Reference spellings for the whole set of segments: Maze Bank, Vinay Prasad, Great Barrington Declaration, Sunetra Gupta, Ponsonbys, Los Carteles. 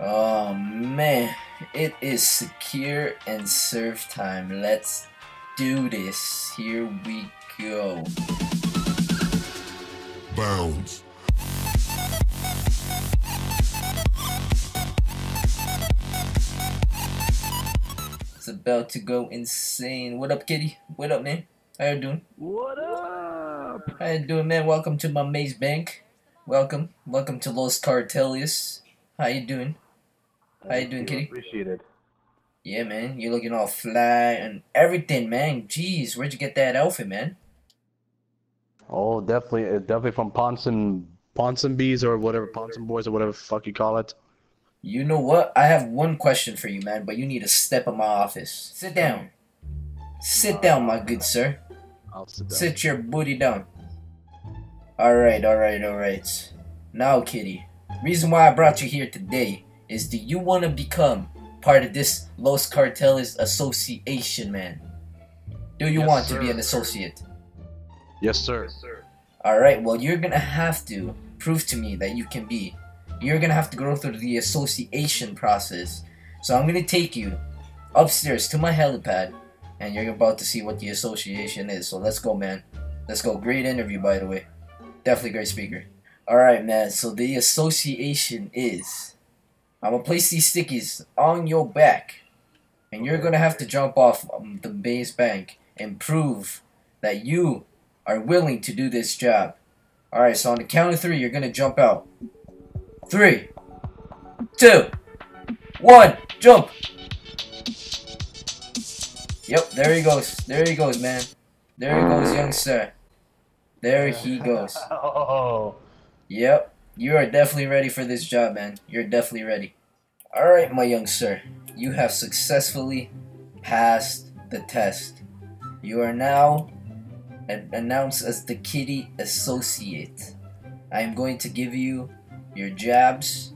Oh man, it is secure and surf time. Let's do this. Here we go. Bounce. It's about to go insane. What up, kitty? What up, man? How you doing? What up? How you doing, man? Welcome to my Maze Bank. Welcome. Welcome to Los Carteles. How you doing? How you doing, kitty? Appreciate it. Yeah, man. You're looking all fly and everything, man. Jeez, where'd you get that outfit, man? Oh, definitely from Ponsonbys or whatever, Ponsonbys or whatever the fuck you call it. You know what? I have one question for you, man, but you need to step in my office. Sit down. Sit down, my good sir. I'll sit down. Sit your booty down. Alright, alright, alright. Now, kitty, reason why I brought you here today is, do you want to become part of this Los Carteles association, man? Do you want to be an associate? Yes, sir. Alright, well, you're gonna have to prove to me that you can be. You're gonna have to go through the association process. So I'm gonna take you upstairs to my helipad, and you're about to see what the association is. So let's go, man. Let's go. Great interview, by the way. Definitely great speaker. Alright, man, so the association is, I'm gonna place these stickies on your back, and you're gonna have to jump off the Maze Bank and prove that you are willing to do this job. Alright, so on the count of 3, you're gonna jump out. 3, 2, 1, jump! Yep, there he goes. There he goes, man. There he goes, young sir. There he goes. Yep, you are definitely ready for this job, man. You're definitely ready. Alright, my young sir. You have successfully passed the test. You are now announced as the kitty associate. I am going to give you your jobs,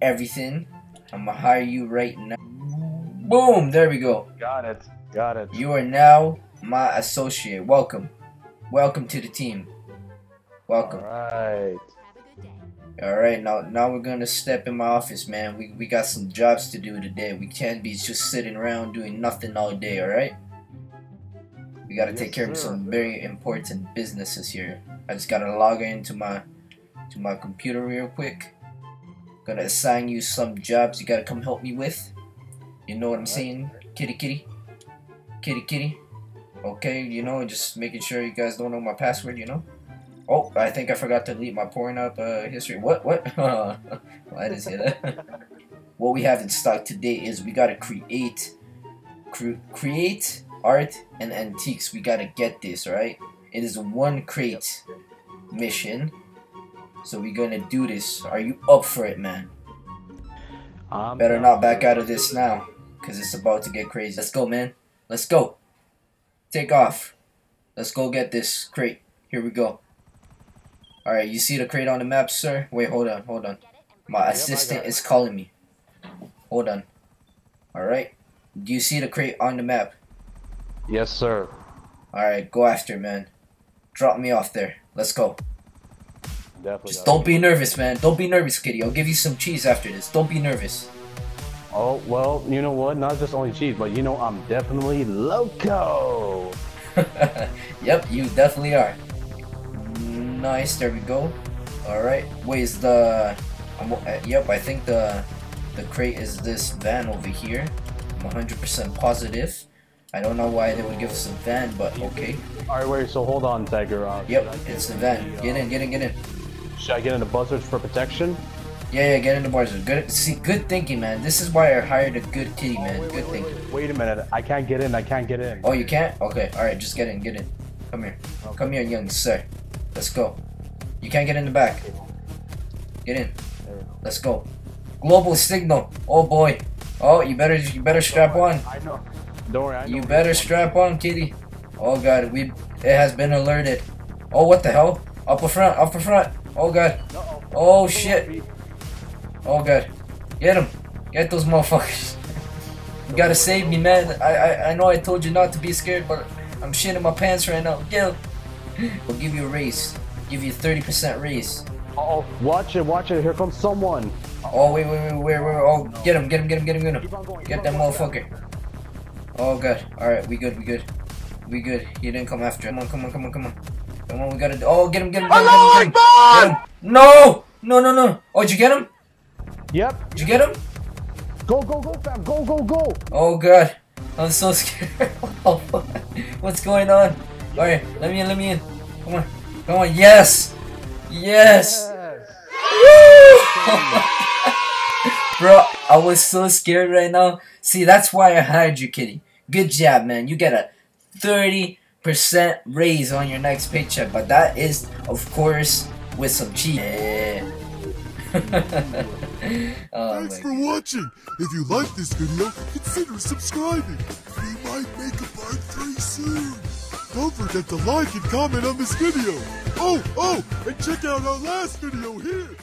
everything. I'm gonna hire you right now. Boom! There we go. Got it. Got it. You are now my associate. Welcome. Welcome to the team. Welcome. Alright. Alright, now we're gonna step in my office, man. We got some jobs to do today. We can't be just sitting around doing nothing all day, alright? We gotta take care of some very important businesses here. I just gotta log into my computer real quick. Gonna assign you some jobs you gotta come help me with. You know what I'm saying? Kitty, kitty. Kitty, kitty. Okay, you know, just making sure you guys don't know my password, you know? Oh, I think I forgot to delete my porn up history. What? Well, I didn't say that. What we have in stock today is, we gotta create art and antiques. We gotta get this, right? It is a 1 crate mission. So we're gonna do this. Are you up for it, man? Better not back out of this now, cause it's about to get crazy. Let's go, man. Let's go. Take off. Let's go get this crate. Here we go. Alright, you see the crate on the map, sir? Wait, hold on, hold on. My assistant is calling me. Hold on. Alright. Do you see the crate on the map? Yes, sir. Alright, go after it, man. Drop me off there. Let's go. Definitely. Just don't be nervous, man. Don't be nervous, kitty. I'll give you some cheese after this. Don't be nervous. Oh, well, you know what? Not just only cheese, but you know, I'm definitely loco. Yep, you definitely are. Nice, there we go. Alright, wait, is the... yep, I think the crate is this van over here. I'm 100% positive. I don't know why they would give us a van, but okay. Alright, wait, so hold on, Tiger. Yep, it's the van. Get in, get in, get in. Should I get in the buzzards for protection? Yeah, get in the buzzards. Good, see, good thinking, man. This is why I hired a good kitty, man. Good thinking. Wait a minute. I can't get in. I can't get in. Oh, you can't? Okay. All right, just get in. Get in. Come here. Okay. Come here, young sir. Let's go. You can't get in the back. Get in. Let's go. Global signal. Oh boy. Oh, you better strap on. I know. Don't worry. I know. You better strap on, kitty. Oh god, it has been alerted. Oh, what the hell? Up a front. Up a front. Oh god. Oh shit. Oh god, get him! Get those motherfuckers! You gotta save me, man. I know I told you not to be scared, but I'm shitting my pants right now. Get him! We'll give you a raise. Give you a 30% raise. Uh oh, watch it, watch it. Here comes someone. Oh, wait, oh, get him. Get that motherfucker. Oh, God. Alright, we good. He didn't come after. Come on. Come on, we gotta. Oh, get him. Get him. No. Oh, did you get him? Yep. Did you get him? Go, fam. Go. Oh, God. I'm so scared. Oh, what's going on? Alright, let me in. Come on. Yes. Bro, I was so scared right now. See, that's why I hired you, Kitty. Good job, man. You get a 30% raise on your next paycheck, but that is, of course, with some cheat. Yeah. Thanks for watching. If you like this video, consider subscribing. We might make a part 3 soon. Don't forget to like and comment on this video. Oh, and check out our last video here.